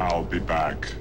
I'll be back.